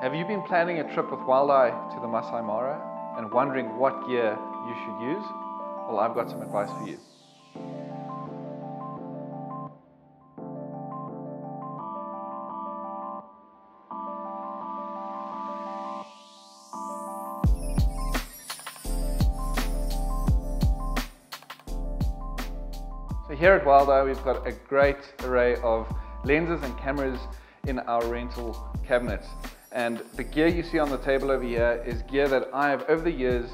Have you been planning a trip with Wild Eye to the Maasai Mara and wondering what gear you should use? Well, I've got some advice for you. So here at Wild Eye, we've got a great array of lenses and cameras in our rental cabinets. And the gear you see on the table over here is gear that I have over the years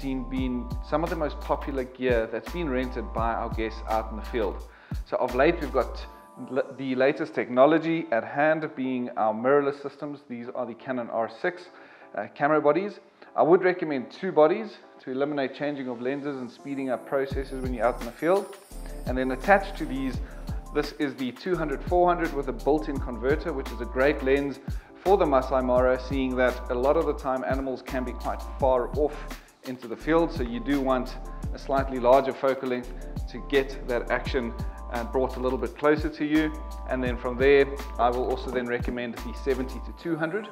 seen being some of the most popular gear that's been rented by our guests out in the field. So of late, we've got the latest technology at hand being our mirrorless systems. These are the Canon R6 camera bodies. I would recommend two bodies to eliminate changing of lenses and speeding up processes when you're out in the field. And then attached to these, this is the 200-400 with a built-in converter, which is a great lens for the Maasai Mara, seeing that a lot of the time animals can be quite far off into the field, so you do want a slightly larger focal length to get that action brought a little bit closer to you. And then from there, I will also then recommend the 70-200,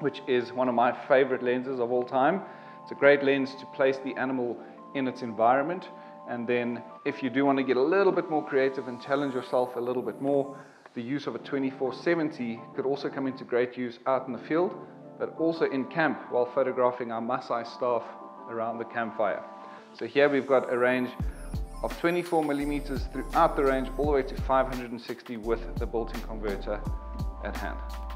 which is one of my favorite lenses of all time. It's a great lens to place the animal in its environment. And then if you do want to get a little bit more creative and challenge yourself a little bit more, the use of a 24-70 could also come into great use out in the field, but also in camp while photographing our Maasai staff around the campfire. So here we've got a range of 24 millimeters throughout the range all the way to 560 with the built-in converter at hand.